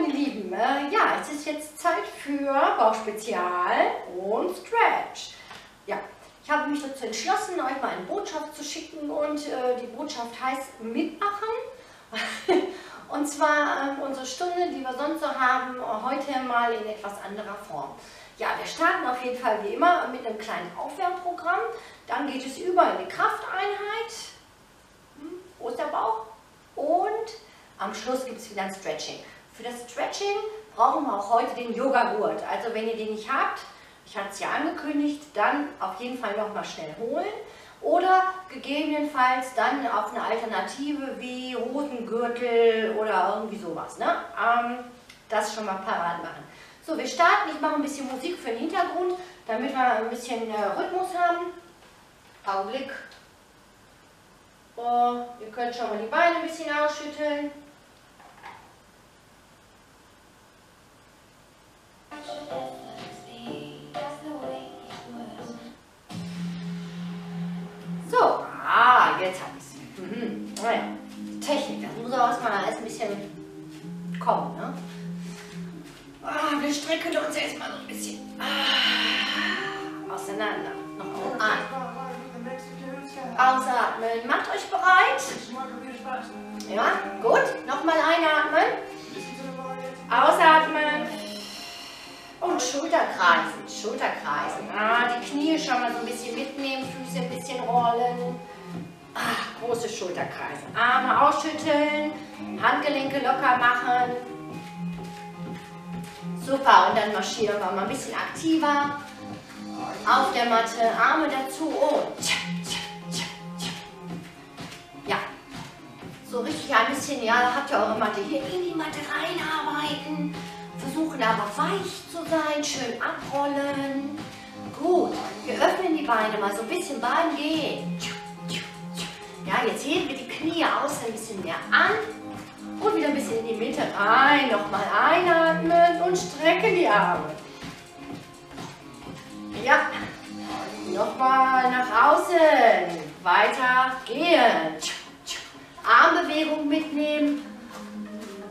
meine Lieben, ja, es ist jetzt Zeit für Bauchspezial und Stretch. Ja, ich habe mich dazu entschlossen, euch mal eine Botschaft zu schicken und die Botschaft heißt mitmachen. Und zwar unsere Stunde, die wir sonst so haben, heute mal in etwas anderer Form. Ja, wir starten auf jeden Fall wie immer mit einem kleinen Aufwärmprogramm. Dann geht es über in die Krafteinheit, Osterbauch, und am Schluss gibt es wieder ein Stretching. Für das Stretching brauchen wir auch heute den Yoga-Gurt. Also wenn ihr den nicht habt, ich hatte es ja angekündigt, dann auf jeden Fall nochmal schnell holen. Oder gegebenenfalls dann auf eine Alternative wie Hosengürtel oder irgendwie sowas. Ne? Das schon mal parat machen. So, wir starten. Ich mache ein bisschen Musik für den Hintergrund, damit wir ein bisschen Rhythmus haben. Augenblick. So, ihr könnt schon mal die Beine ein bisschen ausschütteln. So, jetzt habe ich es. Naja, die Technik, das muss auch erstmal alles ein bisschen kommen. Ne? Wir strecken uns erstmal so ein bisschen auseinander. Nochmal ein. Ausatmen, macht euch bereit. Ja, gut. Nochmal einatmen. Ausatmen. Und Schulterkreisen, Schulterkreisen. Die Knie schon mal so ein bisschen mitnehmen, Füße ein bisschen rollen. Große Schulterkreise. Arme ausschütteln, Handgelenke locker machen. Super, und dann marschieren wir mal ein bisschen aktiver. Auf der Matte, Arme dazu und ja, so richtig ein bisschen, ja, habt ihr eure Matte hier in die Matte reinarbeiten. Versuchen aber weich zu sein, schön abrollen. Gut, wir öffnen die Beine mal so ein bisschen beim Gehen. Ja, jetzt heben wir die Knie aus, ein bisschen mehr an und wieder ein bisschen in die Mitte rein. Nochmal einatmen und strecken die Arme. Ja, nochmal nach außen. Weiter gehen. Armbewegung mitnehmen.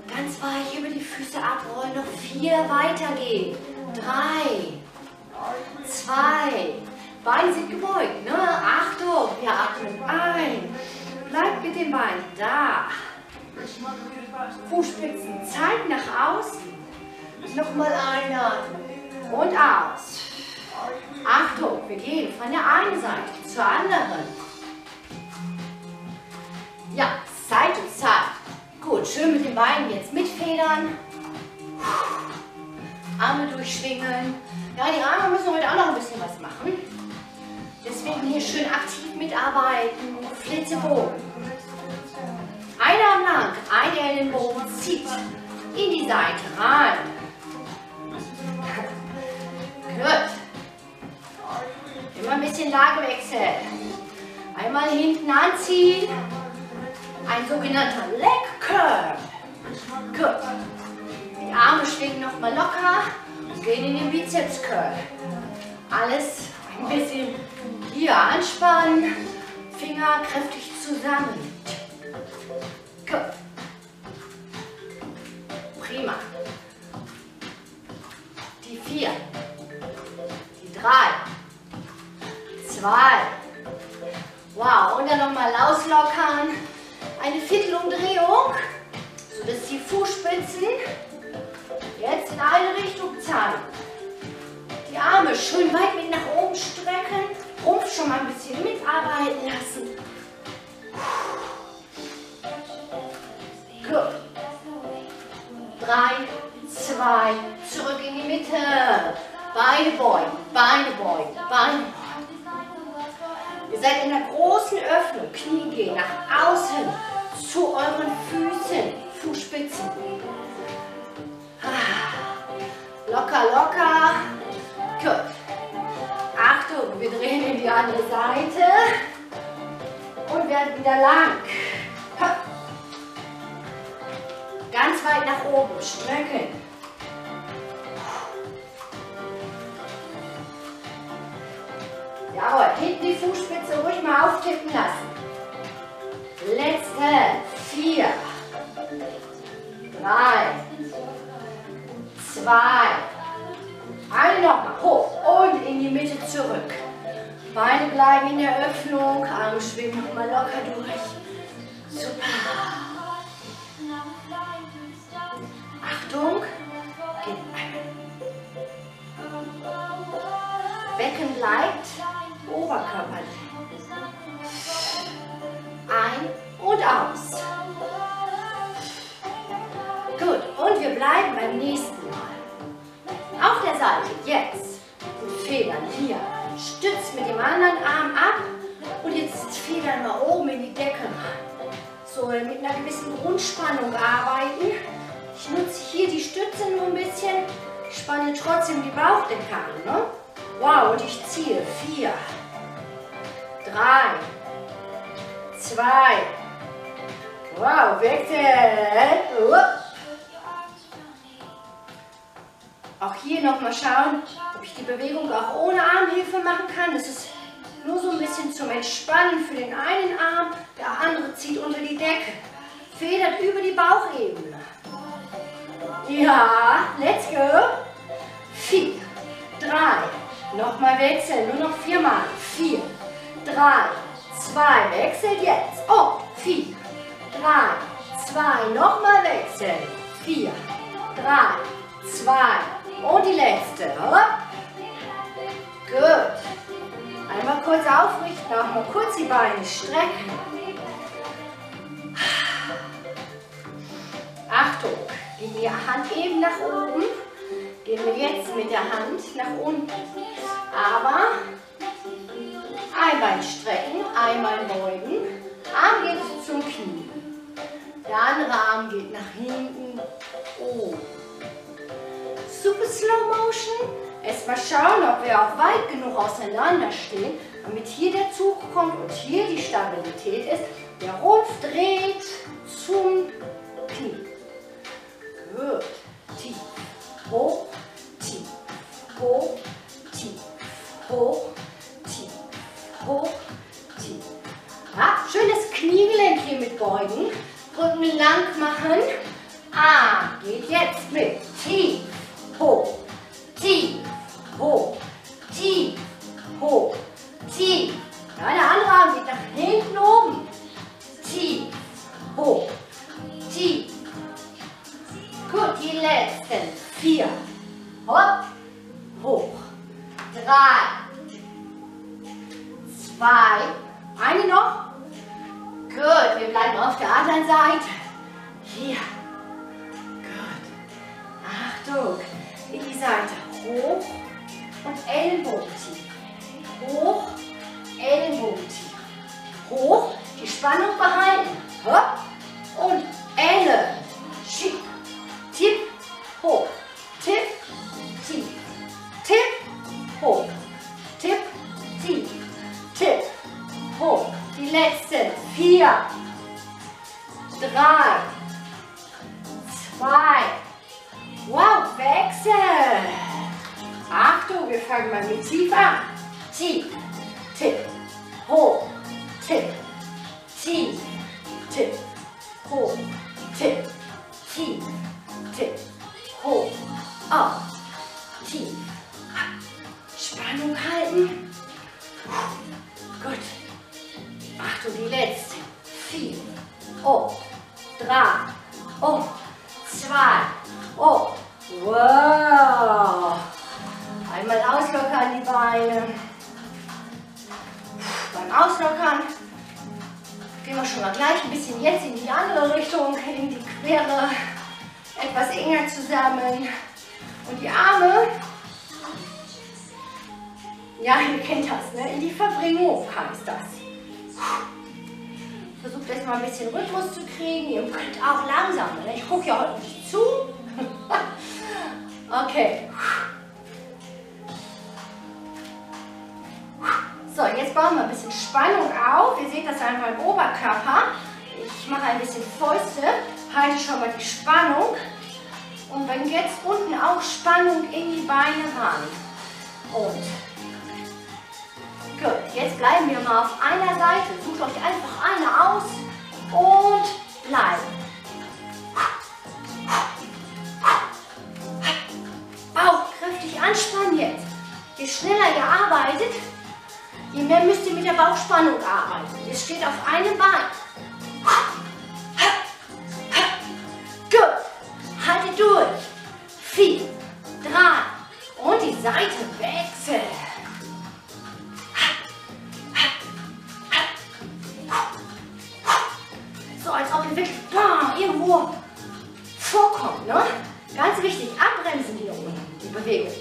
Ganz weich über die Füße abrollen, noch 4, weitergehen. 3, 2, Beine sind gebeugt, ne? Achtung, wir atmen ein. Bleibt mit dem Bein da. Fußspitzen zeigen nach außen. Nochmal einatmen und aus. Achtung, wir gehen von der einen Seite zur anderen. Ja, Seite zu Seite. Gut, schön mit den Beinen jetzt mitfedern. Arme durchschwingen. Ja, die Arme müssen heute auch noch ein bisschen was machen. Deswegen hier schön aktiv mitarbeiten. Flitzebogen. Ein Arm lang, ein Ellenbogen zieht in die Seite rein. Knöpft. Immer ein bisschen Lagewechsel. Einmal hinten anziehen. Ein sogenannter Leg Curl. Gut. Die Arme schwingen nochmal locker und gehen in den Bizeps Curl. Alles ein bisschen hier anspannen. Finger kräftig zusammen. Gut. Prima. Die 4. Die 3. 2. Wow. Und dann nochmal auslockern. Eine Viertelumdrehung, sodass die Fußspitzen jetzt in eine Richtung zeigen. Die Arme schön weit mit nach oben strecken, Rumpf schon mal ein bisschen mitarbeiten lassen. Gut. 3, 2, zurück in die Mitte. Beine beugen, Beine beugen, Beine beugen. Ihr seid in der großen Öffnung, Knie gehen nach außen, zu euren Füßen, Fußspitzen. Locker, locker. Gut. Achtung, wir drehen in die andere Seite und werden wieder lang. Ganz weit nach oben, strecken. Jawohl, hinten die Fußspitze ruhig mal auftippen lassen. Letzte. 4, 3, Zwei. Eine nochmal. Hoch und in die Mitte zurück. Beine bleiben in der Öffnung. Arme schwingen nochmal locker durch. Super. Achtung. Gehen ein. Becken bleibt. Oberkörper. Ein und aus. Gut. Und wir bleiben beim nächsten Mal. Auf der Seite, jetzt, und Federn hier, stützt mit dem anderen Arm ab und jetzt Federn mal oben in die Decke rein. So, mit einer gewissen Grundspannung arbeiten. Ich nutze hier die Stütze nur ein bisschen, spanne trotzdem die Bauchdecke an, ne? Wow, und ich ziehe. 4, 3, 2, wow, wechsel, ups. Auch hier nochmal schauen, ob ich die Bewegung auch ohne Armhilfe machen kann. Das ist nur so ein bisschen zum Entspannen für den einen Arm, der andere zieht unter die Decke. Federt über die Bauchebene. Ja, let's go. 4, 3, nochmal wechseln, nur noch 4 Mal. 4, 3, 2, wechselt jetzt. Oh, 4, 3, 2, nochmal wechseln. 4, 3, 2. Und die letzte. Gut. Einmal kurz aufrichten, auch mal kurz die Beine strecken. Achtung, gehen die Hand eben nach oben. Gehen wir jetzt mit der Hand nach unten. Aber einmal strecken, einmal beugen. Arm geht zum Knie. Der andere Arm geht nach hinten. Oh. Super Slow Motion. Erstmal schauen, ob wir auch weit genug auseinander stehen, damit hier der Zug kommt und hier die Stabilität ist. Der Rumpf dreht zum Knie. Gut. Tief, hoch, tief, hoch, tief, hoch, tief, hoch, tief. Ja, schön das Kniegelenk hier mit beugen. Rücken lang machen. Ah, geht jetzt mit. Tief. Hoch, tief, hoch, tief, hoch, tief. Ja, der andere Arm geht nach hinten oben. Tief, hoch, tief. Gut, die letzten 4. Hopp, hoch. 3, 2, eine noch. Gut, wir bleiben auf der anderen Seite. Hier. Gut. Achtung. In die Seite hoch und Ellenbogen tief. Hoch, Ellenbogen tief. Hoch, die Spannung behalten. Hopp und Elle. Schieb, tipp, hoch, tipp, tief. Tipp, hoch, tipp, tief. Tipp, hoch. Die letzten 4, 3, 2. Wow, wechsel! Achtung, wir fangen mal mit tief an. Tief, tipp, hoch, tipp, tief, tipp, hoch, tipp, tief, tipp, hoch, auf, tief, ab. Spannung halten. Gut. Achtung, die letzte. 4, hoch, 3, hoch, 2. Oh, wow. Einmal auslockern die Beine. Beim Auslockern gehen wir schon mal gleich ein bisschen jetzt in die andere Richtung, in die Quere, etwas enger zusammen. Und die Arme, ja, ihr kennt das, ne? In die Verbringung heißt das. Versucht erst mal ein bisschen Rhythmus zu kriegen. Ihr könnt auch langsam, ne? Ich gucke ja heute nicht zu. Okay. So, jetzt bauen wir ein bisschen Spannung auf. Ihr seht das einfach im Oberkörper. Ich mache ein bisschen Fäuste, halte schon mal die Spannung. Und dann jetzt unten auch Spannung in die Beine ran. Und gut, jetzt bleiben wir mal auf einer Seite. Sucht euch einfach eine aus und bleiben. Je schneller ihr arbeitet, je mehr müsst ihr mit der Bauchspannung arbeiten. Ihr steht auf einem Bein. Gut. Haltet durch. 4, 3 und die Seite wechselt. So, als ob ihr wirklich irgendwo vorkommt, ne? Ganz wichtig, abbremsen hier unten, die Bewegung.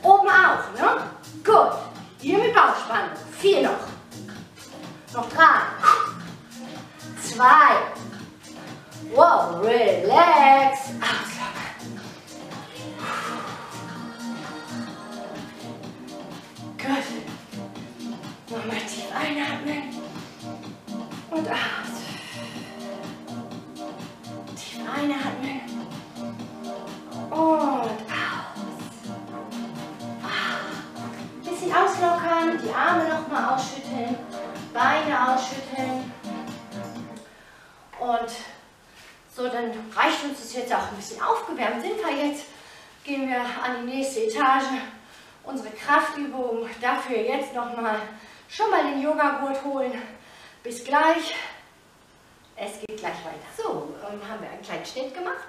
Oben auch, ne? Gut. Hier mit Bauchspannung. 4 noch. Noch 3, 2. Wow, relax. Ausatmen. Gut. Nochmal tief einatmen. Und aus. Tief einatmen. Und auslockern, die Arme nochmal ausschütteln, Beine ausschütteln und so, dann reicht uns das jetzt auch ein bisschen aufgewärmt. Sind wir jetzt, gehen wir an die nächste Etage, unsere Kraftübung, dafür jetzt nochmal, schon mal den Yogagurt holen, bis gleich, es geht gleich weiter. So, haben wir einen kleinen Schnitt gemacht,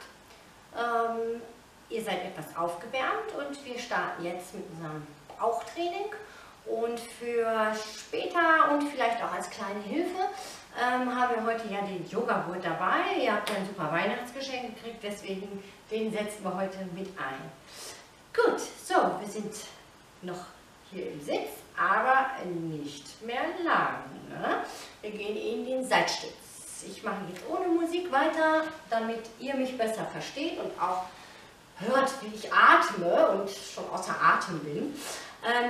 ihr seid etwas aufgewärmt und wir starten jetzt mit unserem Bauchtraining und für später und vielleicht auch als kleine Hilfe haben wir heute ja den Yogagurt dabei. Ihr habt ja ein super Weihnachtsgeschenk gekriegt, deswegen den setzen wir heute mit ein. Gut, so, wir sind noch hier im Sitz, aber nicht mehr lang. Ne? Wir gehen in den Seitstütz. Ich mache jetzt ohne Musik weiter, damit ihr mich besser versteht und auch hört, wie ich atme und schon außer Atem bin.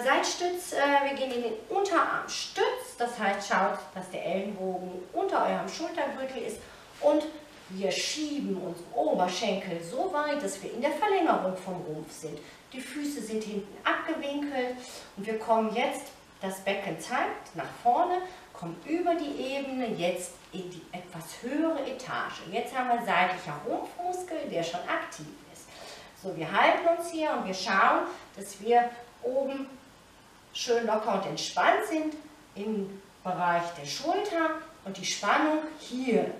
Seitstütz, wir gehen in den Unterarmstütz, das heißt, schaut, dass der Ellenbogen unter eurem Schultergürtel ist und wir schieben unseren Oberschenkel so weit, dass wir in der Verlängerung vom Rumpf sind. Die Füße sind hinten abgewinkelt und wir kommen jetzt, das Becken zeigt nach vorne, kommen über die Ebene jetzt in die etwas höhere Etage. Jetzt haben wir seitlicher Rumpfmuskel, der schon aktiv ist. So, wir halten uns hier und wir schauen, dass wir oben schön locker und entspannt sind im Bereich der Schulter und die Spannung hier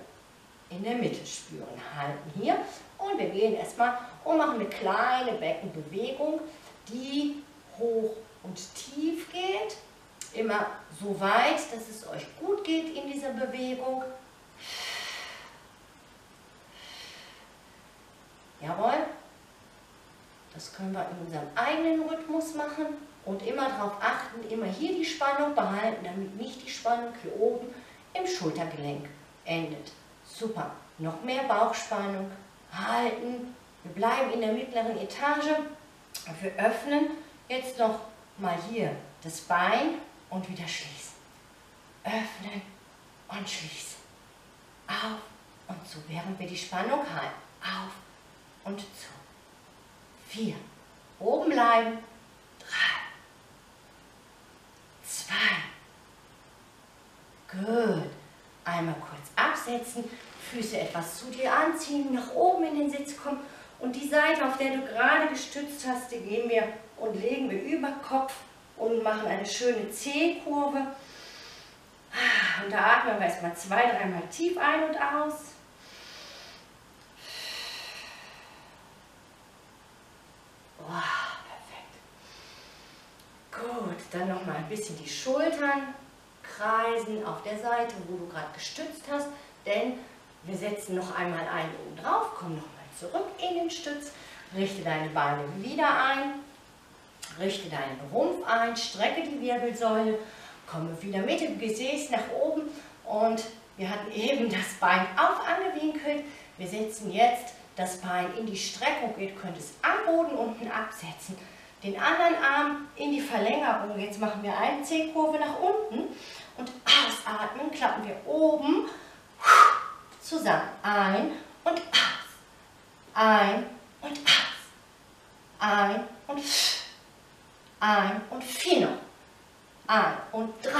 in der Mitte spüren. Halten hier und wir gehen erstmal und machen eine kleine Beckenbewegung, die hoch und tief geht. Immer so weit, dass es euch gut geht in dieser Bewegung. Jawohl. Das können wir in unserem eigenen Rhythmus machen und immer darauf achten, immer hier die Spannung behalten, damit nicht die Spannung hier oben im Schultergelenk endet. Super, noch mehr Bauchspannung halten. Wir bleiben in der mittleren Etage. Wir öffnen jetzt noch mal hier das Bein und wieder schließen. Öffnen und schließen. Auf und zu, während wir die Spannung halten. Auf und zu. 4, oben bleiben, 3, 2, gut, einmal kurz absetzen, Füße etwas zu dir anziehen, nach oben in den Sitz kommen und die Seite, auf der du gerade gestützt hast, die gehen wir und legen wir über Kopf und machen eine schöne C-Kurve und da atmen wir erstmal 2-3 Mal tief ein und aus. Wow, perfekt. Gut, dann nochmal ein bisschen die Schultern kreisen auf der Seite, wo du gerade gestützt hast, denn wir setzen noch einmal einen oben drauf, komm nochmal zurück in den Stütz, richte deine Beine wieder ein, richte deinen Rumpf ein, strecke die Wirbelsäule, komme wieder mit dem Gesäß nach oben und wir hatten eben das Bein auf angewinkelt, wir setzen jetzt das Bein in die Streckung geht, könnt es am Boden unten absetzen. Den anderen Arm in die Verlängerung. Jetzt machen wir eine C-Kurve nach unten und ausatmen, klappen wir oben zusammen. Ein und aus. Ein und aus. Ein und aus. Ein und 4 noch. 1 und 3.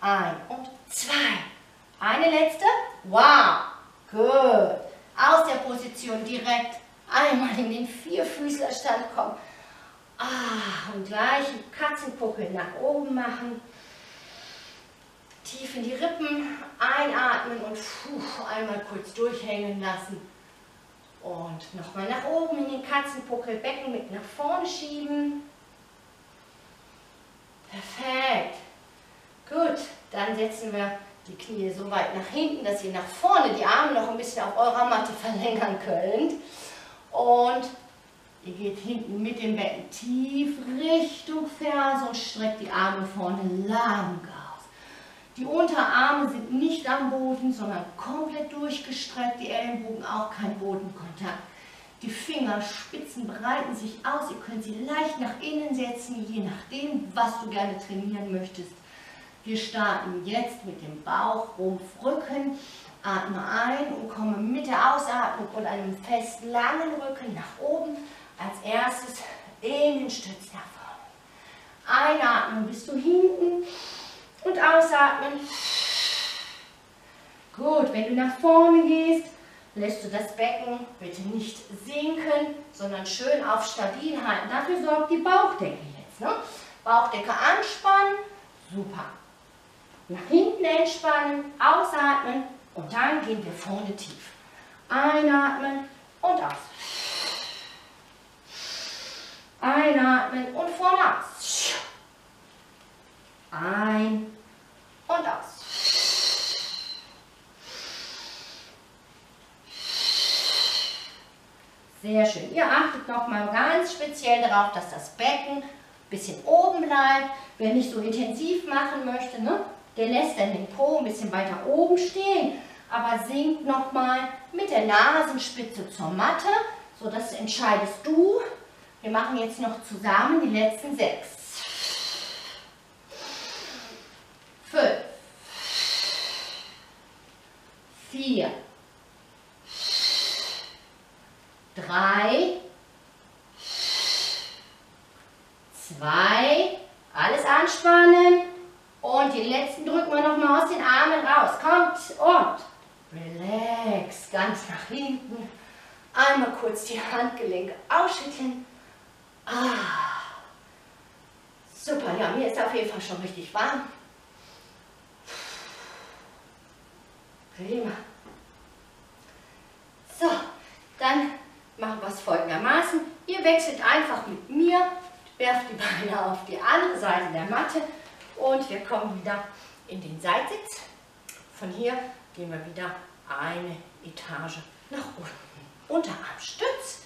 1 und 2. Eine letzte. Wow. Gut. Aus der Position direkt einmal in den Vierfüßlerstand kommen. Und gleich den Katzenpuckel nach oben machen. Tief in die Rippen einatmen und einmal kurz durchhängen lassen. Und nochmal nach oben in den Katzenpuckel, Becken mit nach vorne schieben. Perfekt. Gut, dann setzen wir die Knie so weit nach hinten, dass ihr nach vorne die Arme noch ein bisschen auf eurer Matte verlängern könnt. Und ihr geht hinten mit dem Becken tief Richtung Ferse und streckt die Arme vorne lang aus. Die Unterarme sind nicht am Boden, sondern komplett durchgestreckt, die Ellenbogen auch kein Bodenkontakt. Die Fingerspitzen breiten sich aus, ihr könnt sie leicht nach innen setzen, je nachdem, was du gerne trainieren möchtest. Wir starten jetzt mit dem Bauch, Rumpf, Rücken. Atme ein und komme mit der Ausatmung und einem fest langen Rücken nach oben. Als erstes in den Stütz nach vorne. Einatmen bis zu hinten und ausatmen. Gut, wenn du nach vorne gehst, lässt du das Becken bitte nicht sinken, sondern schön auf stabil halten. Dafür sorgt die Bauchdecke jetzt. Ne? Bauchdecke anspannen. Super. Nach hinten entspannen, ausatmen und dann gehen wir vorne tief. Einatmen und aus. Einatmen und vorne aus. Ein und aus. Sehr schön. Ihr achtet nochmal ganz speziell darauf, dass das Becken ein bisschen oben bleibt. Wer nicht so intensiv machen möchte, ne? Der lässt dann den Po ein bisschen weiter oben stehen, aber sinkt nochmal mit der Nasenspitze zur Matte. So, das entscheidest du. Wir machen jetzt noch zusammen die letzten 6. 5, 4, 3, 2, alles anspannen. Und den letzten drücken wir nochmal aus den Armen raus. Kommt und relax. Ganz nach hinten. Einmal kurz die Handgelenke ausschütteln. Super, ja, mir ist auf jeden Fall schon richtig warm. Prima. So, dann machen wir es folgendermaßen. Ihr wechselt einfach mit mir, werft die Beine auf die andere Seite der Matte. Und wir kommen wieder in den Seitsitz. Von hier gehen wir wieder eine Etage nach unten. Unterarmstütz.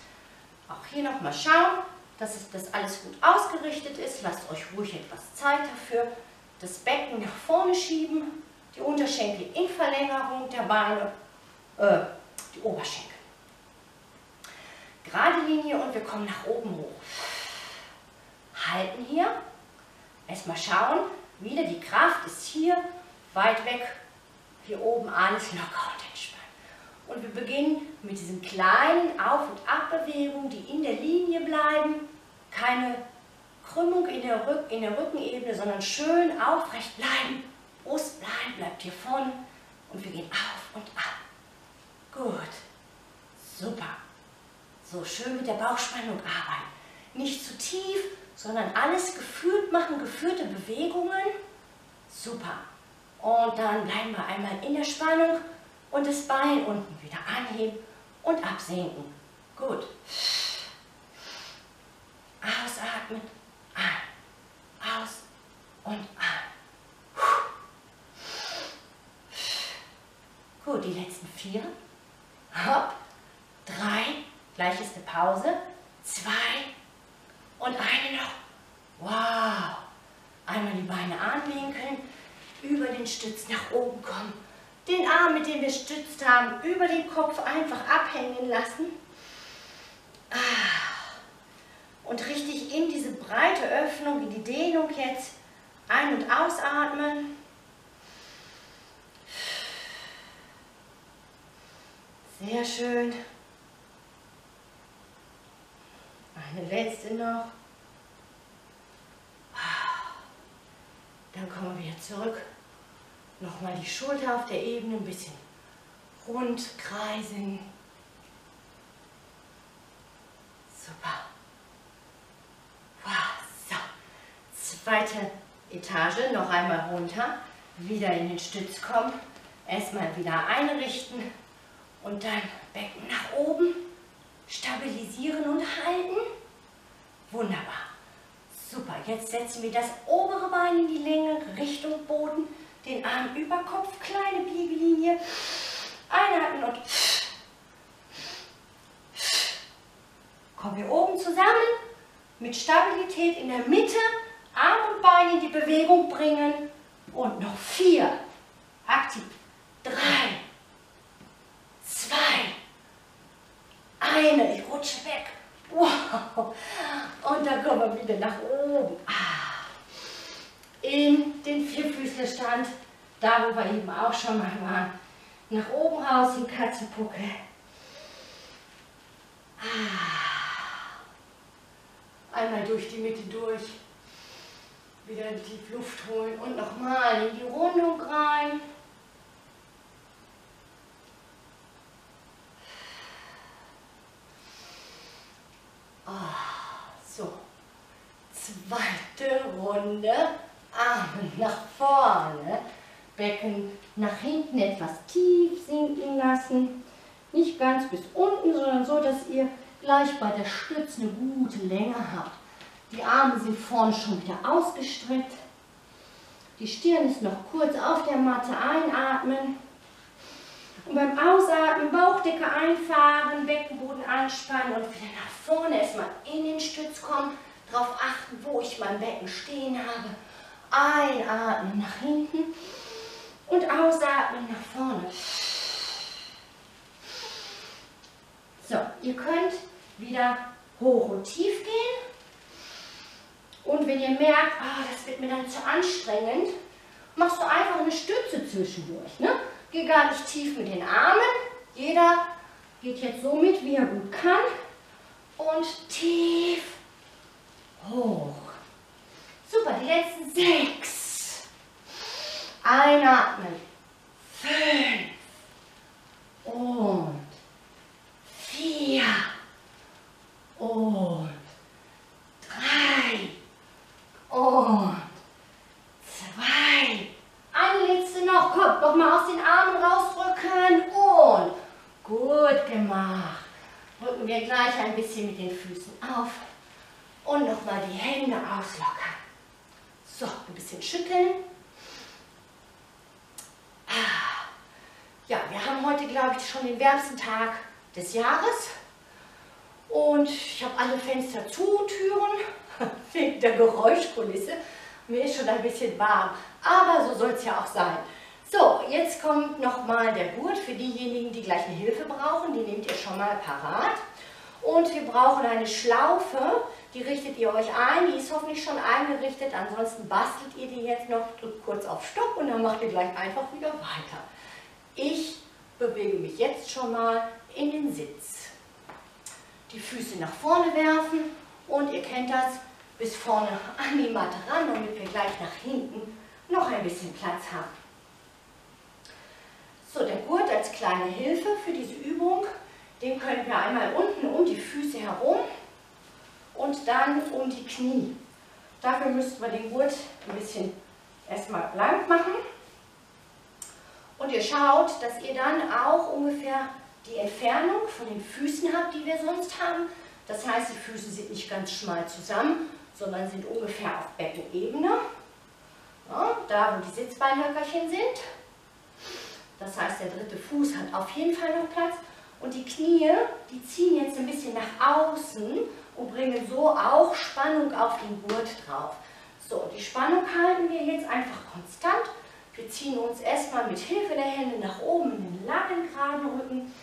Auch hier nochmal schauen, dass das alles gut ausgerichtet ist. Lasst euch ruhig etwas Zeit dafür. Das Becken nach vorne schieben. Die Unterschenkel in Verlängerung der Beine. Die Oberschenkel. Gerade Linie und wir kommen nach oben hoch. Halten hier. Erstmal schauen, wieder die Kraft ist hier, weit weg, hier oben alles locker und entspannt. Und wir beginnen mit diesen kleinen Auf- und Abbewegungen, die in der Linie bleiben. Keine Krümmung in der Rückenebene, sondern schön aufrecht bleiben. Brust bleibt hier vorne und wir gehen auf und ab. Gut, super. So, schön mit der Bauchspannung arbeiten. Nicht zu tief, sondern alles gefühlt machen, geführte Bewegungen. Super. Und dann bleiben wir einmal in der Spannung und das Bein unten wieder anheben und absenken. Gut. Ausatmen, ein, aus und ein. Gut, die letzten 4. Hopp, 3, gleich ist eine Pause, 2, und eine noch. Wow. Einmal die Beine anwinkeln, über den Stütz nach oben kommen. Den Arm, mit dem wir gestützt haben, über den Kopf einfach abhängen lassen. Und richtig in diese breite Öffnung, in die Dehnung jetzt ein- und ausatmen. Sehr schön. Eine letzte noch. Dann kommen wir wieder zurück. Nochmal die Schulter auf der Ebene ein bisschen rund kreisen. zweite Etage, noch einmal runter, wieder in den Stütz kommen, erstmal wieder einrichten und dann Becken nach oben, stabilisieren und halten. Wunderbar, super. Jetzt setzen wir das obere Bein in die Länge, Richtung Boden, den Arm über Kopf, kleine Biegelinie, einatmen und kommen wir oben zusammen, mit Stabilität in der Mitte, Arm und Beine in die Bewegung bringen und noch 4, aktiv, 3, 2, 1, ich rutsche weg, wow, und dann kommen wir wieder nach oben, in den Vierfüßlerstand, da wo wir eben auch schon mal waren, nach oben raus in Katzenpucke, einmal durch die Mitte durch, wieder tief Luft holen und nochmal in die Rundung rein. So, zweite Runde, Arme nach vorne, Becken nach hinten etwas tief sinken lassen, nicht ganz bis unten, sondern so, dass ihr gleich bei der Stütze eine gute Länge habt. Die Arme sind vorne schon wieder ausgestreckt. Die Stirn ist noch kurz auf der Matte, einatmen. Und beim Ausatmen Bauchdecke einfahren, Beckenboden anspannen und wieder nach vorne erstmal in den Stütz kommen. Darauf achten, wo ich mein Becken stehen habe. Einatmen nach hinten und ausatmen nach vorne. So, ihr könnt wieder hoch und tief gehen. Und wenn ihr merkt, das wird mir dann zu anstrengend, machst du einfach eine Stütze zwischendurch. Ne? Geh gar nicht tief mit den Armen. Jeder geht jetzt so mit, wie er gut kann. Und tief hoch. Super, die letzten 6. Einatmen. 5. Und 4. Und 3. Und 2. Eine letzte noch. Kommt, nochmal aus den Armen rausdrücken. Und gut gemacht. Rücken wir gleich ein bisschen mit den Füßen auf. Und nochmal die Hände auslockern. So, ein bisschen schütteln. Ja, wir haben heute, glaube ich, schon den wärmsten Tag des Jahres. Und ich habe alle Fenster zu, Türen. Wegen der Geräuschkulisse, mir ist schon ein bisschen warm, aber so soll es ja auch sein. So, jetzt kommt nochmal der Gurt für diejenigen, die gleich eine Hilfe brauchen, die nehmt ihr schon mal parat. Und wir brauchen eine Schlaufe, die richtet ihr euch ein, die ist hoffentlich schon eingerichtet, ansonsten bastelt ihr die jetzt noch, drückt kurz auf Stopp und dann macht ihr gleich einfach wieder weiter. Ich bewege mich jetzt schon mal in den Sitz. Die Füße nach vorne werfen und ihr kennt das, bis vorne an die Matte ran, damit wir gleich nach hinten noch ein bisschen Platz haben. So, der Gurt als kleine Hilfe für diese Übung, den können wir einmal unten um die Füße herum und dann um die Knie. Dafür müssten wir den Gurt ein bisschen erstmal blank machen. Und ihr schaut, dass ihr dann auch ungefähr die Entfernung von den Füßen habt, die wir sonst haben. Das heißt, die Füße sind nicht ganz schmal zusammen, sondern sind ungefähr auf Beckenebene, ja, da wo die Sitzbeinhöckerchen sind. Das heißt, der dritte Fuß hat auf jeden Fall noch Platz. Und die Knie, die ziehen jetzt ein bisschen nach außen und bringen so auch Spannung auf den Gurt drauf. So, die Spannung halten wir jetzt einfach konstant. Wir ziehen uns erstmal mit Hilfe der Hände nach oben in den langen, geraden Rücken.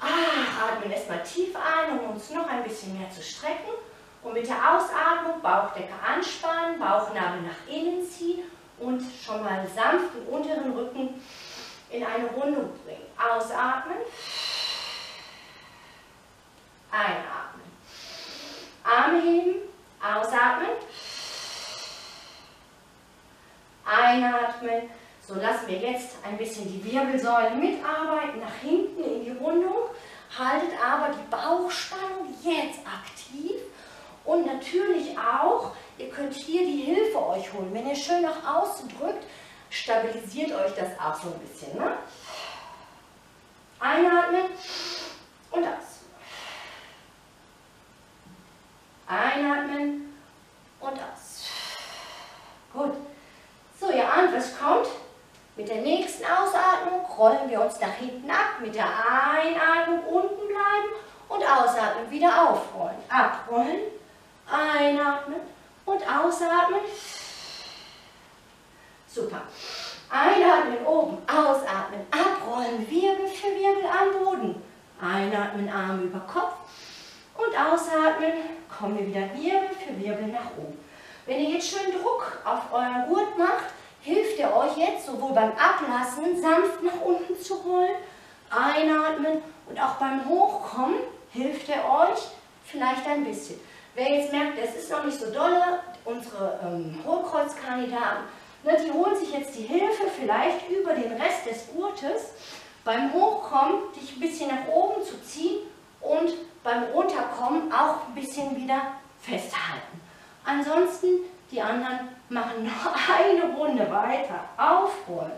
Atmen erstmal tief ein, um uns noch ein bisschen mehr zu strecken. Und mit der Ausatmung Bauchdecke anspannen, Bauchnabel nach innen ziehen und schon mal sanft den unteren Rücken in eine Rundung bringen. Ausatmen. Einatmen. Arme heben. Ausatmen. Einatmen. So, lassen wir jetzt ein bisschen die Wirbelsäule mitarbeiten, nach hinten in die Rundung. Haltet aber die Bauchspannung jetzt aktiv und natürlich auch Ihr könnt hier die Hilfe euch holen. Wenn ihr schön nach außen drückt, stabilisiert euch das auch so ein bisschen. Ne? Einatmen und aus. Einatmen und aus. Gut. So, ihr ahnt, was kommt. Mit der nächsten Ausatmung rollen wir uns nach hinten ab. Mit der Einatmung unten bleiben und ausatmen. Wieder aufrollen. Abrollen, einatmen und ausatmen. Super. Einatmen oben, ausatmen, abrollen, Wirbel für Wirbel am Boden. Einatmen, Arme über Kopf und ausatmen. Kommen wir wieder Wirbel für Wirbel nach oben. Wenn ihr jetzt schön Druck auf euren Gurt macht, hilft ihr euch jetzt sowohl beim Ablassen sanft nach unten zu rollen, einatmen und auch beim Hochkommen hilft ihr euch vielleicht ein bisschen. Wer jetzt merkt, es ist noch nicht so dolle, unsere Hohlkreuzkandidaten, ne, die holen sich jetzt die Hilfe vielleicht über den Rest des Gurtes, beim Hochkommen dich ein bisschen nach oben zu ziehen und beim Runterkommen auch ein bisschen wieder festhalten. Ansonsten die anderen machen noch eine Runde weiter. Aufrollen,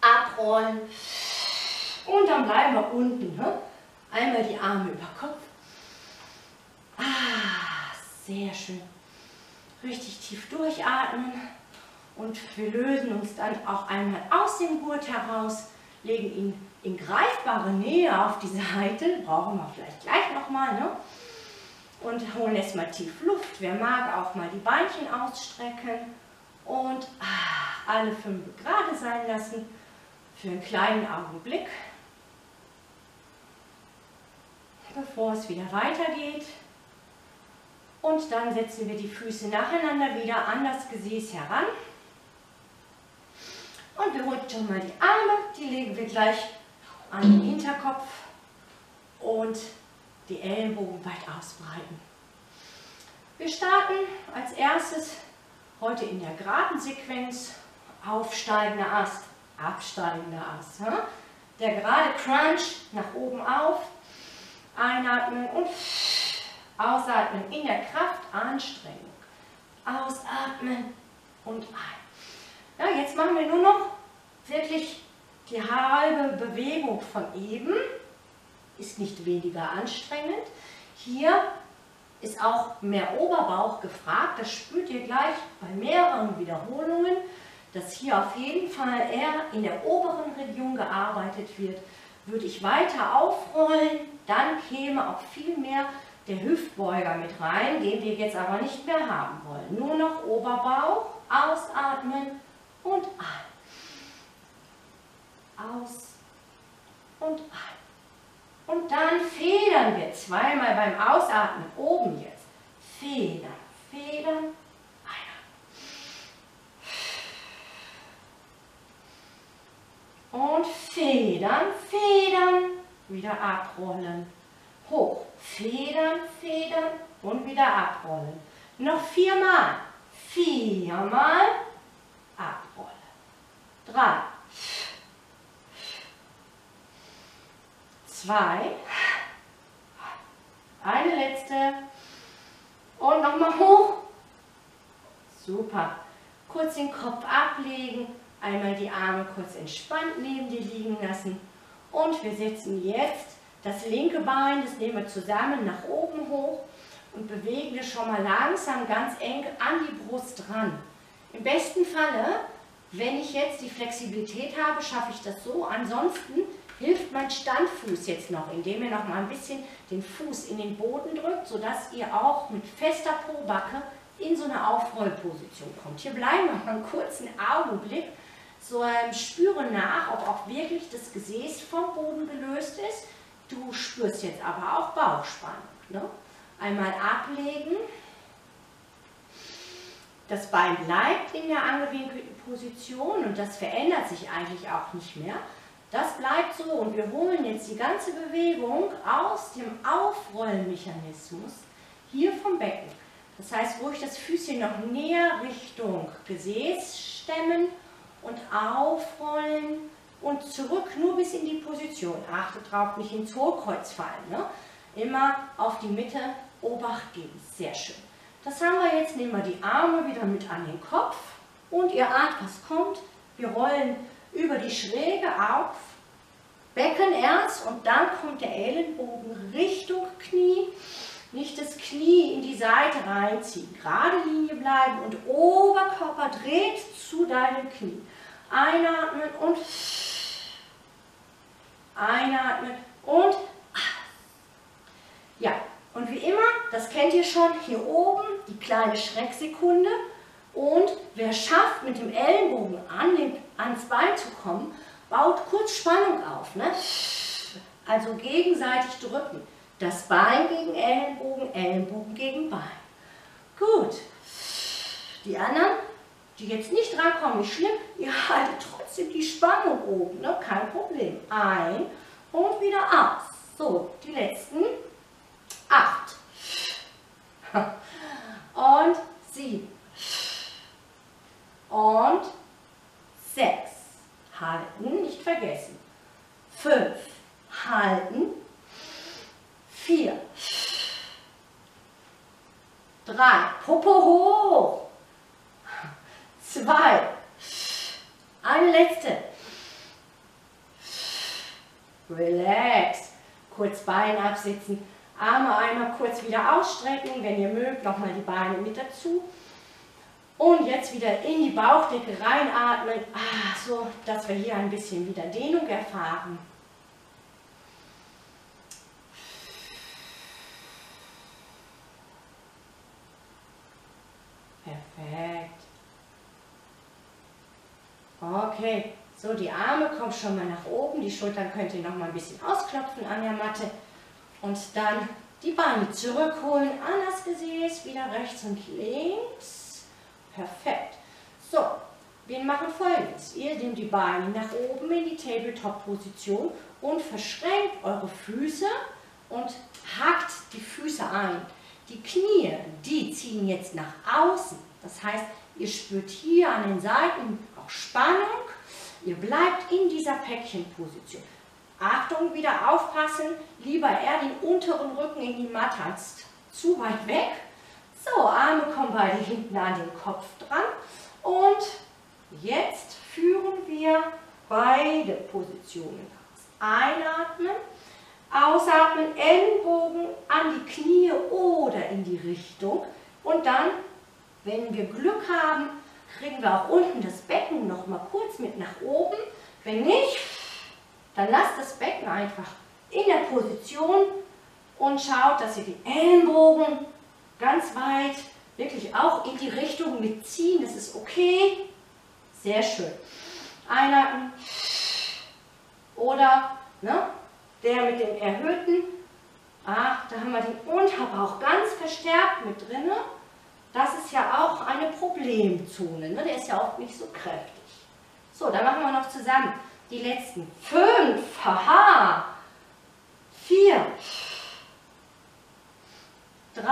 abrollen und dann bleiben wir unten. Ne? Einmal die Arme über Kopf. Ah, sehr schön. Richtig tief durchatmen und wir lösen uns dann auch einmal aus dem Gurt heraus, legen ihn in greifbare Nähe auf die Seite. Brauchen wir vielleicht gleich nochmal, ne? Und holen erstmal tief Luft. Wer mag, auch mal die Beinchen ausstrecken und alle 5 gerade sein lassen für einen kleinen Augenblick, bevor es wieder weitergeht. Und dann setzen wir die Füße nacheinander wieder an das Gesäß heran. Und wir rutschen mal die Arme, die legen wir gleich an den Hinterkopf und die Ellenbogen weit ausbreiten. Wir starten als erstes heute in der geraden Sequenz. Aufsteigender Ast, absteigender Ast. Ne? Der gerade Crunch nach oben auf. Einatmen und ausatmen. In der Kraft, Anstrengung. Ausatmen und ein. Ja, jetzt machen wir nur noch wirklich die halbe Bewegung von eben. Ist nicht weniger anstrengend. Hier ist auch mehr Oberbauch gefragt. Das spürt ihr gleich bei mehreren Wiederholungen, dass hier auf jeden Fall eher in der oberen Region gearbeitet wird. Würde ich weiter aufrollen, dann käme auch viel mehr der Hüftbeuger mit rein, den wir jetzt aber nicht mehr haben wollen. Nur noch Oberbauch, ausatmen und ein. Aus und ein. Und dann federn wir zweimal beim Ausatmen, oben jetzt. Federn, federn, einatmen. Und federn, federn, wieder abrollen. Hoch, federn, federn und wieder abrollen. Noch 4 Mal. 4 Mal abrollen. 3. 2, eine letzte und nochmal hoch. Super. Kurz den Kopf ablegen, einmal die Arme kurz entspannt neben dir liegen lassen und wir setzen jetzt das linke Bein, das nehmen wir zusammen nach oben hoch und bewegen wir schon mal langsam ganz eng an die Brust ran. Im besten Falle, wenn ich jetzt die Flexibilität habe, schaffe ich das so, ansonsten hilft mein Standfuß jetzt noch, indem ihr noch mal ein bisschen den Fuß in den Boden drückt, sodass ihr auch mit fester Pobacke in so eine Aufrollposition kommt. Hier bleiben wir mal einen kurzen Augenblick, so spüre nach, ob auch wirklich das Gesäß vom Boden gelöst ist. Du spürst jetzt aber auch Bauchspannung. Ne? Einmal ablegen. Das Bein bleibt in der angewinkelten Position und das verändert sich eigentlich auch nicht mehr. Das bleibt so und wir holen jetzt die ganze Bewegung aus dem Aufrollmechanismus hier vom Becken. Das heißt, ruhig das Füßchen noch näher Richtung Gesäß stemmen und aufrollen und zurück nur bis in die Position. Achtet drauf, nicht ins Hohlkreuz fallen. Ne? Immer auf die Mitte Obacht geben. Sehr schön. Das haben wir jetzt, nehmen wir die Arme wieder mit an den Kopf und ihr ahnt, was kommt. Wir rollen über die Schräge auf, Becken erst und dann kommt der Ellenbogen Richtung Knie. Nicht das Knie in die Seite reinziehen, gerade Linie bleiben und Oberkörper dreht zu deinem Knie. Einatmen und einatmen und ja, und wie immer, das kennt ihr schon, hier oben die kleine Schrecksekunde und wer schafft mit dem Ellenbogen ans Bein zu kommen, baut kurz Spannung auf, ne? Also gegenseitig drücken. Das Bein gegen Ellenbogen, Ellenbogen gegen Bein. Gut. Die anderen, die jetzt nicht rankommen, nicht schlimm, ihr haltet trotzdem die Spannung oben, ne? Kein Problem. Ein und wieder aus. So, die letzten 8. Und 7. Und 6. Halten, nicht vergessen. 5. Halten. 4, 3, Popo hoch, 2, eine letzte, relax, kurz Bein absitzen, Arme einmal kurz wieder ausstrecken, wenn ihr mögt, nochmal die Beine mit dazu und jetzt wieder in die Bauchdecke reinatmen, so, dass wir hier ein bisschen wieder Dehnung erfahren. Perfekt. Okay, so die Arme kommen schon mal nach oben, die Schultern könnt ihr noch mal ein bisschen ausklopfen an der Matte und dann die Beine zurückholen, an das Gesäß, wieder rechts und links. Perfekt. So, wir machen Folgendes. Ihr nehmt die Beine nach oben in die Tabletop-Position und verschränkt eure Füße und hackt die Füße ein. Die Knie, die ziehen jetzt nach außen. Das heißt, ihr spürt hier an den Seiten auch Spannung. Ihr bleibt in dieser Päckchenposition. Achtung, wieder aufpassen. Lieber eher den unteren Rücken in die Matte als zu weit weg. So, Arme kommen beide hinten an den Kopf dran. Und jetzt führen wir beide Positionen aus. Einatmen. Ausatmen, Ellenbogen an die Knie oder in die Richtung und dann, wenn wir Glück haben, kriegen wir auch unten das Becken noch mal kurz mit nach oben. Wenn nicht, dann lasst das Becken einfach in der Position und schaut, dass ihr den Ellenbogen ganz weit wirklich auch in die Richtung mitziehen. Das ist okay. Sehr schön. Einatmen oder, ne? Der mit dem erhöhten, da haben wir den Unterbauch ganz verstärkt mit drin. Das ist ja auch eine Problemzone, ne? Der ist ja auch nicht so kräftig. So, dann machen wir noch zusammen die letzten 5, haha, 4, 3,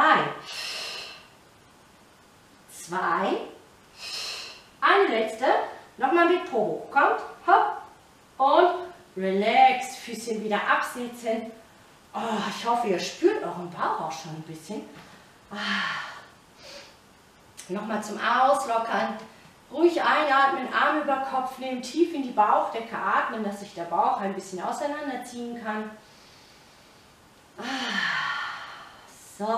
2, eine letzte, nochmal mit Po, kommt, hopp und relax, Füßchen wieder absetzen. Oh, ich hoffe, ihr spürt euren Bauch auch schon ein bisschen. Nochmal zum Auslockern. Ruhig einatmen, Arm über Kopf nehmen, tief in die Bauchdecke atmen, dass sich der Bauch ein bisschen auseinanderziehen kann. So.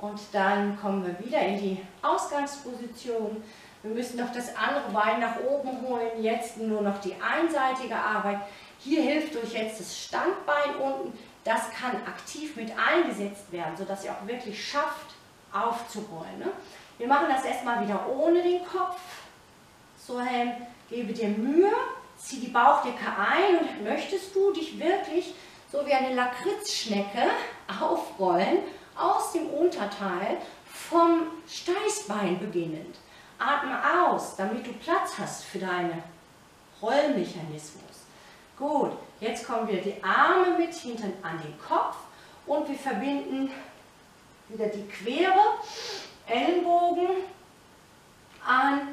Und dann kommen wir wieder in die Ausgangsposition. Wir müssen noch das andere Bein nach oben holen, jetzt nur noch die einseitige Arbeit. Hier hilft euch jetzt das Standbein unten, das kann aktiv mit eingesetzt werden, sodass ihr auch wirklich schafft, aufzurollen. Ne? Wir machen das erstmal wieder ohne den Kopf. So, gebe dir Mühe, zieh die Bauchdecke ein und möchtest du dich wirklich so wie eine Lakritzschnecke aufrollen, aus dem Unterteil vom Steißbein beginnend. Atme aus, damit du Platz hast für deinen Rollmechanismus. Gut, jetzt kommen wir die Arme mit hinten an den Kopf und wir verbinden wieder die Quere, Ellenbogen an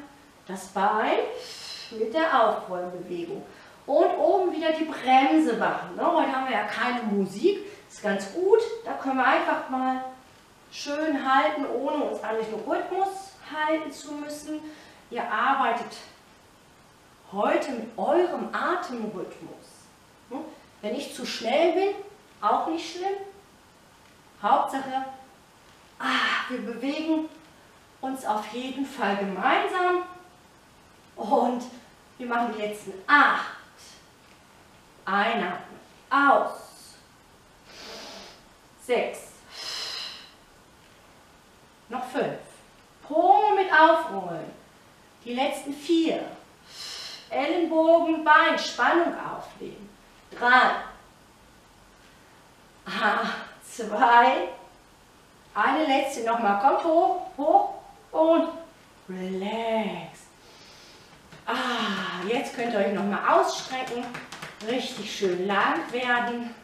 das Bein mit der Aufrollbewegung. Und oben wieder die Bremse machen. Heute haben wir ja keine Musik, ist ganz gut, da können wir einfach mal schön halten, ohne uns an den Rhythmus halten zu müssen. Ihr arbeitet heute mit eurem Atemrhythmus. Wenn ich zu schnell bin, auch nicht schlimm. Hauptsache, wir bewegen uns auf jeden Fall gemeinsam und wir machen die letzten 8. Einatmen, aus, 6, noch 5, Poren mit aufrollen, die letzten 4, Ellenbogen, Bein, Spannung aufnehmen, 3, 2, eine letzte, nochmal, kommt hoch, hoch und relax. Jetzt könnt ihr euch nochmal ausstrecken, richtig schön lang werden.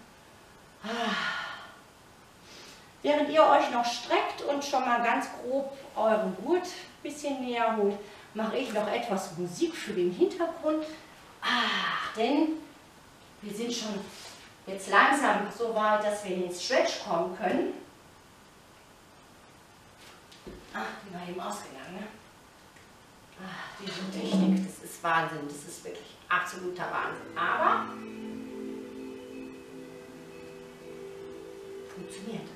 Während ihr euch noch streckt und schon mal ganz grob euren Gurt ein bisschen näher holt, mache ich noch etwas Musik für den Hintergrund, denn wir sind schon jetzt langsam so weit, dass wir in den Stretch kommen können. Die war eben ausgegangen, ne? Diese Technik, das ist Wahnsinn, das ist wirklich absoluter Wahnsinn, aber funktioniert.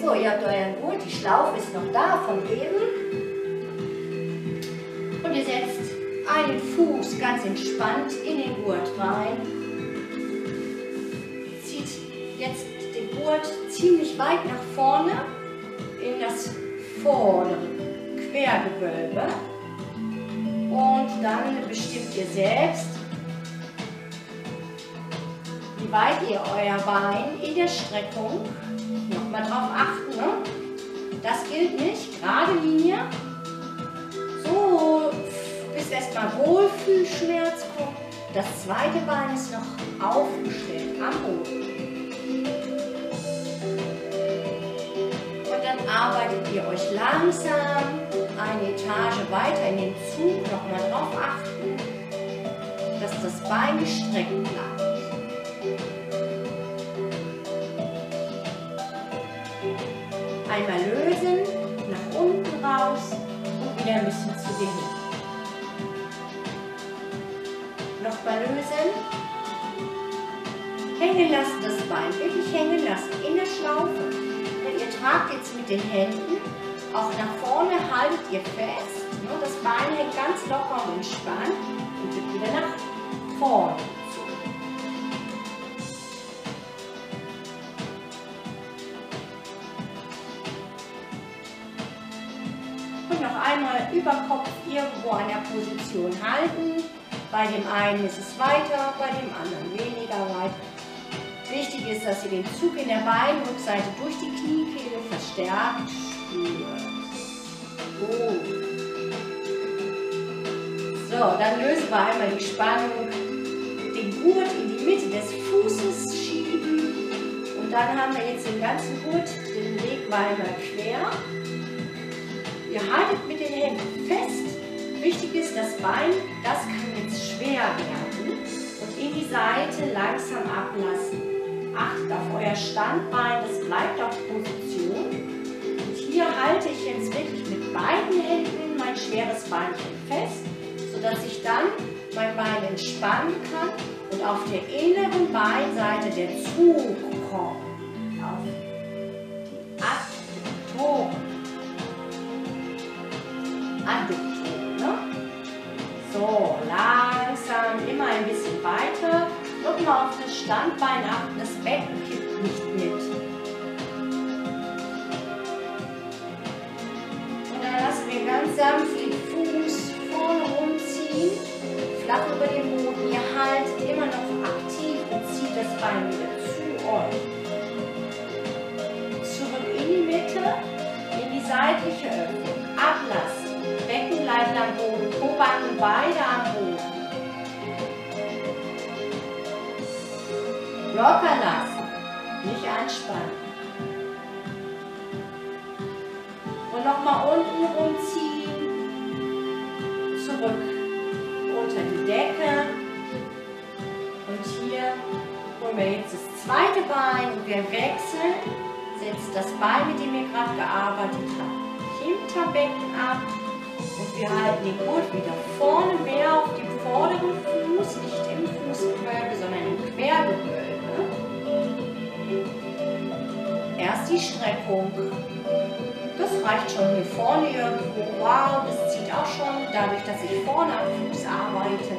So, ihr habt euren Gurt, die Schlaufe ist noch da vom Leben und ihr setzt einen Fuß ganz entspannt in den Gurt rein. Jetzt den Gurt ziemlich weit nach vorne in das vordere Quergewölbe und dann bestimmt ihr selbst, wie weit ihr euer Bein in der Streckung, nochmal drauf achten, ne? Das gilt nicht, gerade Linie, so bis erstmal Wohlfühlschmerz kommt, das zweite Bein ist noch aufgestellt am Boden. Arbeitet ihr euch langsam eine Etage weiter in den Zug, nochmal drauf achten, dass das Bein gestreckt bleibt. Einmal lösen, nach unten raus und wieder ein bisschen zu den Händen. Nochmal lösen, hängen lassen das Bein, wirklich hängen lassen in der Schlaufe. Ihr tragt jetzt mit den Händen auch nach vorne, haltet ihr fest. Das Bein hängt ganz locker und entspannt und geht wieder nach vorne zu. Und noch einmal Überkopf irgendwo an der Position halten. Bei dem einen ist es weiter, bei dem anderen weniger weit. Wichtig ist, dass ihr den Zug in der Beinrückseite durch die Kniekehle verstärkt spürt. So, dann lösen wir einmal die Spannung, den Gurt in die Mitte des Fußes schieben und dann haben wir jetzt den ganzen Gurt, den Weg war einmal quer. Ihr haltet mit den Händen fest. Wichtig ist, das Bein, das kann jetzt schwer werden und in die Seite langsam ablassen. Achtet auf euer Standbein, das bleibt auf Position. Und hier halte ich jetzt wirklich mit beiden Händen mein schweres Beinchen fest, sodass ich dann mein Bein entspannen kann und auf der inneren Beinseite der Zug kommt. Auf die Adduktoren. Adduktoren, ne? So, langsam, immer ein bisschen weiter. Nochmal auf das Standbein achten, das Becken kippt nicht mit. Und dann lassen wir ganz sanft den Fuß vorne rumziehen, flach über den Boden. Ihr haltet immer noch aktiv und zieht das Bein wieder zu euch. Zurück in die Mitte, in die seitliche Öffnung. Ablassen. Becken bleiben am Boden, Pobacken beide am Boden. Locker lassen, nicht anspannen. Und nochmal unten rumziehen, zurück unter die Decke und und hier holen wir jetzt das zweite Bein und wir wechseln, setzt das Bein, mit dem ihr gerade gearbeitet habt, hinterm Becken ab und wir halten den Gurt wieder vorne, mehr auf dem vorderen Fuß, nicht im Fußgewölbe, sondern im Quergewölbe. Erst die Streckung. Das reicht schon hier vorne irgendwo. Wow, das zieht auch schon, dadurch, dass ich vorne am Fuß arbeite.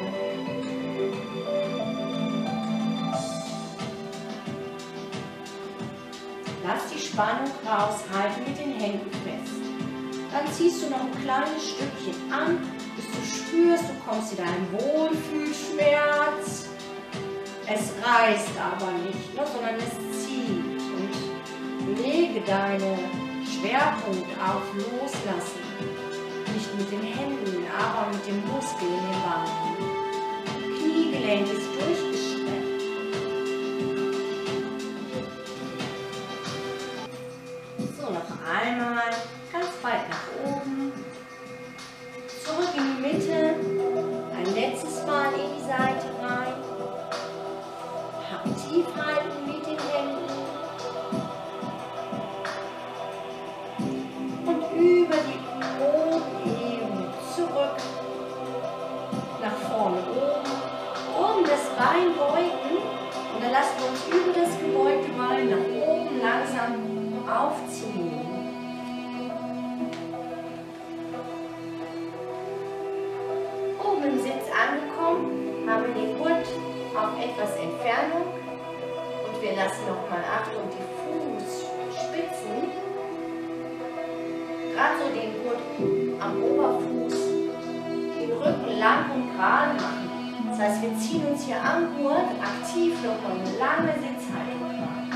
Lass die Spannung raus, halte mit den Händen fest. Dann ziehst du noch ein kleines Stückchen an, bis du spürst, du kommst in deinen Wohlfühlschmerz. Es reißt aber nicht, ne, sondern es zieht. Und lege deine Schwerpunkt auf Loslassen, nicht mit den Händen, aber mit dem Muskel in den Waden. Kniegelenk ist durchgestreckt. So, noch einmal, ganz weit nach oben, zurück in die Mitte, ein letztes Mal in die Seite rein, tief halten mit den Händen. Über die Ohren zurück, nach vorne oben, um das Bein beugen und dann lassen wir uns über das gebeugte Bein nach oben langsam aufziehen. Oben im Sitz angekommen, haben wir den Gurt auf etwas Entfernung und wir lassen nochmal Achtung, die Fußspitzen, gerade so den Gurt am Oberfuß, den Rücken lang und gerade machen. Das heißt, wir ziehen uns hier am Gurt aktiv nochmal eine lange Sitzhaltung machen.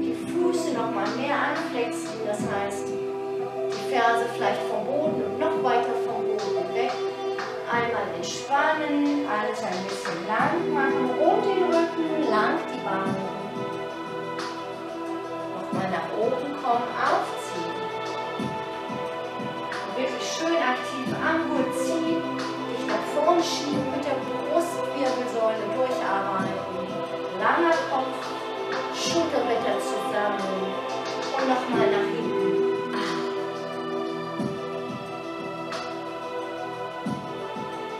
Die Füße nochmal mehr anflexen, das heißt, die Ferse vielleicht vom Boden und noch weiter vom Boden weg. Einmal entspannen, alles ein bisschen lang machen, rund den Rücken, lang die Beine. Nochmal nach oben kommen, aufziehen. Schön aktiv am Gurt ziehen, dich nach vorne schieben, mit der Brustwirbelsäule durcharbeiten. Langer Kopf, Schulterblätter zusammen und nochmal nach hinten.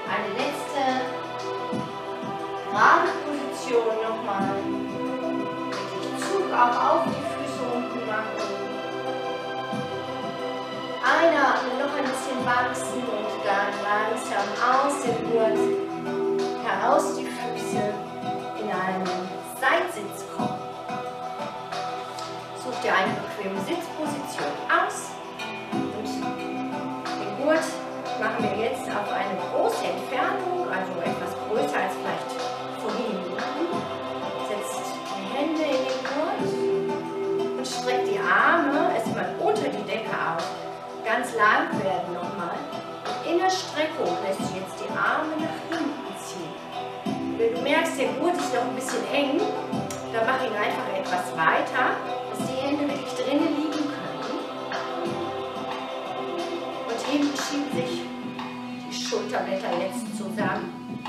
Eine letzte gerade Position nochmal. Wirklich Zug auch auf die Füße unten machen. Einatmen, noch ein bisschen wachsen und dann langsam aus dem Gurt heraus die Füße in einen Seitsitz kommen. Such dir eine bequeme Sitzposition aus und den Gurt machen wir jetzt auf eine große Entfernung, also etwas größer als vielleicht vorhin. Setzt die Hände in den Gurt und streckt die Arme erstmal unter die Decke aus. Ganz lang werden nochmal. Und in der Streckung lässt du jetzt die Arme nach hinten ziehen. Wenn du merkst, der Gurt ist noch ein bisschen eng, dann mach ihn einfach etwas weiter, dass die Hände wirklich drinnen liegen können. Und hinten schieben sich die Schulterblätter jetzt zusammen.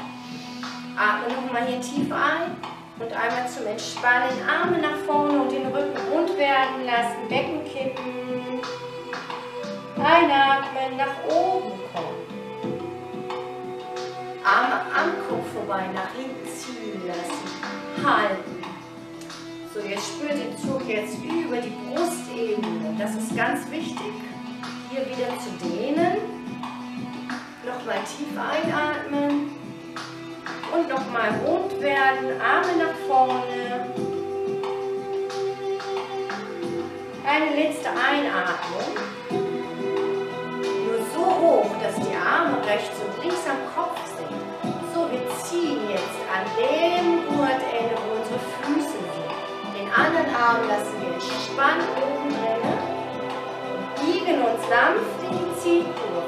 Atme nochmal hier tief ein und einmal zum Entspannen. Arme nach vorne und den Rücken rund werden lassen, Becken kippen. Einatmen, nach oben kommen. Arme am Kopf vorbei, nach hinten ziehen lassen. Halten. So, jetzt spürt den Zug jetzt über die Brustebene. Das ist ganz wichtig, hier wieder zu dehnen. Nochmal tief einatmen. Und nochmal rund werden, Arme nach vorne. Eine letzte Einatmung. Hoch, dass die Arme rechts und links am Kopf sind. So, wir ziehen jetzt an dem Gurtende, wo unsere Füße sind. Den anderen Arm lassen wir entspannt oben drin und biegen uns sanft in die Ziehkurve.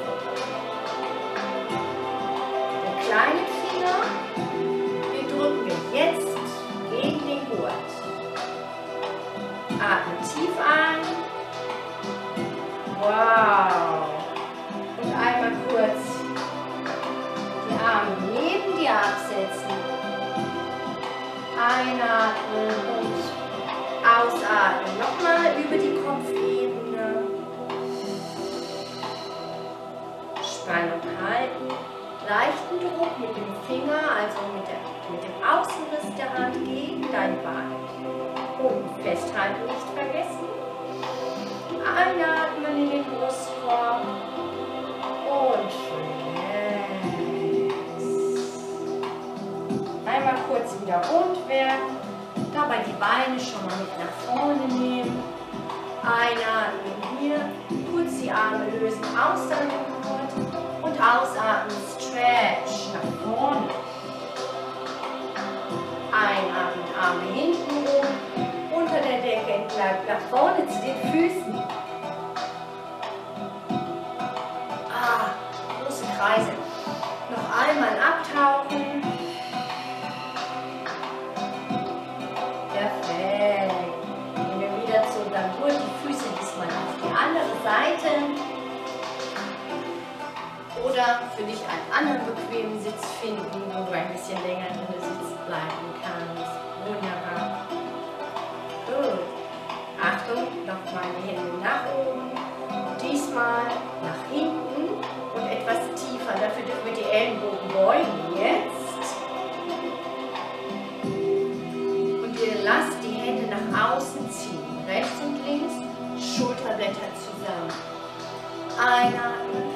Den kleinen Finger, den drücken wir jetzt gegen den Gurt. Atmen tief ein. Wow! Einmal kurz die Arme neben dir absetzen Einatmen und ausatmen. Nochmal über die Kopfebene. Spannung halten. Leichten Druck mit dem Finger, also mit dem Außenriss der Hand gegen dein Bein. Oben festhalten, nicht vergessen. Einatmen in den Brustkorb. Und yes. Einmal kurz wieder rund werden. Dabei die Beine schon mal mit nach vorne nehmen. Einatmen hier. Kurz die Arme lösen, ausatmen und ausatmen. Stretch nach vorne. Einatmen, Arme hinten rum. Unter der Decke entlang nach vorne zu den Füßen. Große Kreise. Noch einmal abtauchen. Perfekt. Gehen wir wieder zu unserem Gurt. Die Füße diesmal auf die andere Seite. Oder für dich einen anderen bequemen Sitz finden, wo du ein bisschen länger drin sitzen bleiben kannst. Wunderbar. Gut. Achtung, nochmal die Hände nach oben. Diesmal nach hinten. Und etwas tiefer, dafür dürfen wir die Ellenbogen beugen jetzt. Und ihr lasst die Hände nach außen ziehen, rechts und links, Schulterblätter zusammen. Einatmen.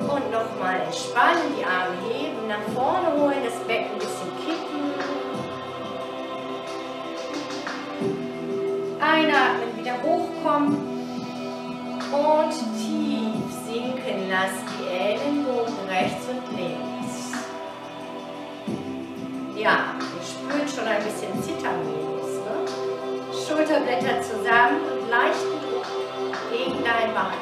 Und nochmal entspannen, die Arme heben, nach vorne holen, das Becken ein bisschen kicken. Einatmen, wieder hochkommen. Und tief sinken lassen, die Ellenbogen rechts und links. Ja, ihr spürt schon ein bisschen Zittern, ne? Schulterblätter zusammen und leichten Druck gegen dein Bein.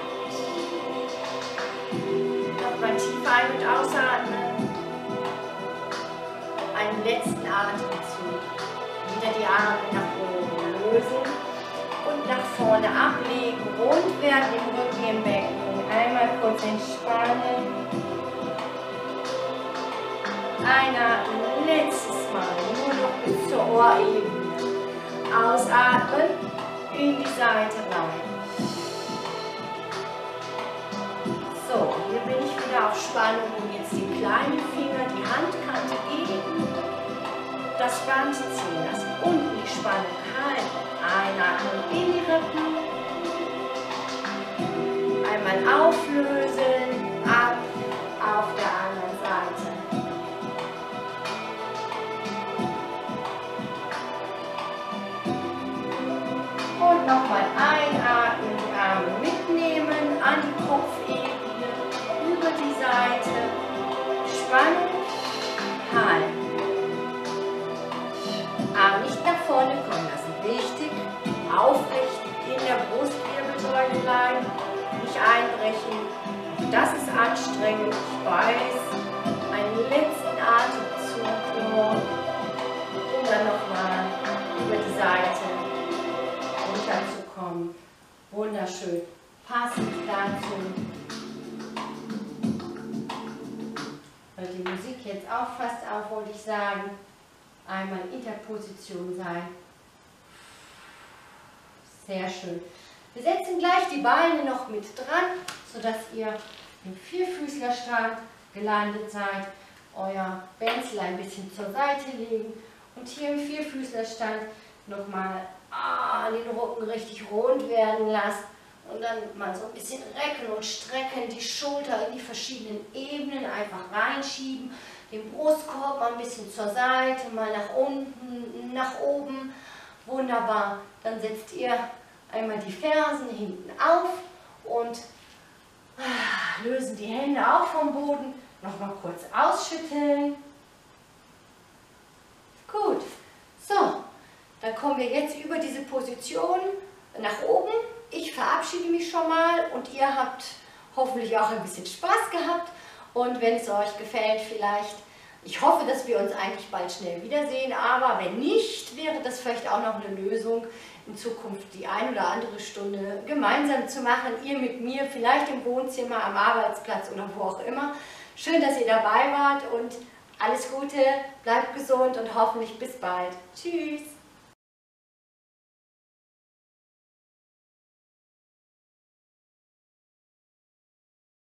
Nochmal tief ein- und ausatmen. Einen letzten Atemzug. Wieder die Arme nach oben lösen. Und nach vorne ablegen, rund werden im Rücken, im Becken. Einmal kurz entspannen. Einatmen, letztes Mal, nur noch bis zur Ohrebene. Ausatmen, in die Seite rein. So, hier bin ich wieder auf Spannung und jetzt den kleinen Finger, die Handkante gegen das Band ziehen lassen. Unten die Spannung halten. Einatmen in die Rippen. Einmal auflösen, ab, auf der anderen Seite. Und nochmal einatmen, die Arme mitnehmen, an die Kopfebene, über die Seite. Spannung, halten. Arme nicht nach vorne kommen lassen. Richtig, aufrecht in der Brustwirbelsäule bleiben, nicht einbrechen. Das ist anstrengend, ich weiß. Einen letzten Atemzug nur. Und dann nochmal über die Seite runterzukommen. Wunderschön. Passend dazu. Weil die Musik jetzt auch fast auf, wollte ich sagen. Einmal in der Position sein. Sehr schön. Wir setzen gleich die Beine noch mit dran, sodass ihr im Vierfüßlerstand gelandet seid. Euer Bändchen ein bisschen zur Seite legen und hier im Vierfüßlerstand nochmal den Rücken richtig rund werden lassen und dann mal so ein bisschen recken und strecken, die Schulter in die verschiedenen Ebenen einfach reinschieben, den Brustkorb mal ein bisschen zur Seite, mal nach unten, nach oben. Wunderbar, dann setzt ihr einmal die Fersen hinten auf und lösen die Hände auch vom Boden. Nochmal kurz ausschütteln. Gut, so, dann kommen wir jetzt über diese Position nach oben. Ich verabschiede mich schon mal und ihr habt hoffentlich auch ein bisschen Spaß gehabt. Und wenn es euch gefällt, vielleicht... Ich hoffe, dass wir uns eigentlich bald schnell wiedersehen, aber wenn nicht, wäre das vielleicht auch noch eine Lösung, in Zukunft die ein oder andere Stunde gemeinsam zu machen. Ihr mit mir, vielleicht im Wohnzimmer, am Arbeitsplatz oder wo auch immer. Schön, dass ihr dabei wart und alles Gute, bleibt gesund und hoffentlich bis bald. Tschüss!